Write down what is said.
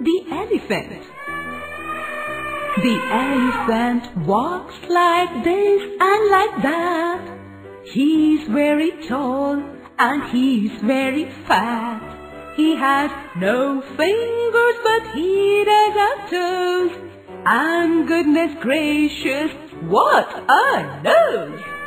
the elephant. The elephant walks like this and like that. He's very tall and he's very fat. He has no fingers but he does have toes. And goodness gracious, what a nose!